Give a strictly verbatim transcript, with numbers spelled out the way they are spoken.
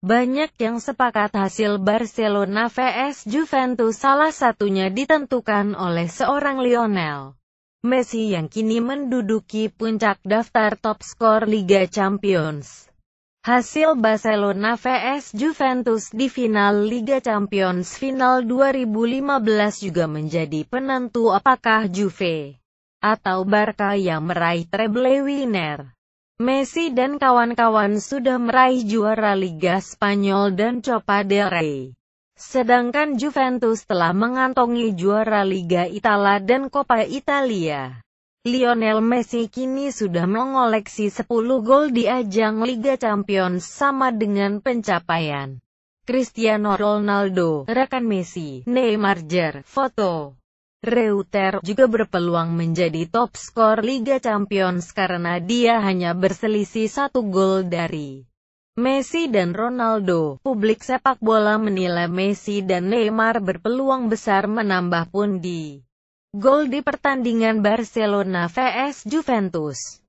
Banyak yang sepakat hasil Barcelona versus Juventus salah satunya ditentukan oleh seorang Lionel Messi yang kini menduduki puncak daftar top skor Liga Champions. Hasil Barcelona versus Juventus di final Liga Champions final dua ribu lima belas juga menjadi penentu apakah Juve atau Barca yang meraih treble winner. Messi dan kawan-kawan sudah meraih juara Liga Spanyol dan Copa del Rey. Sedangkan Juventus telah mengantongi juara Liga Italia dan Coppa Italia. Lionel Messi kini sudah mengoleksi sepuluh gol di ajang Liga Champions sama dengan pencapaian Cristiano Ronaldo, rekan Messi, Neymar Junior. Foto Reuter juga berpeluang menjadi top skor Liga Champions karena dia hanya berselisih satu gol dari Messi dan Ronaldo. Publik sepak bola menilai Messi dan Neymar berpeluang besar menambah pundi gol di pertandingan Barcelona versus Juventus.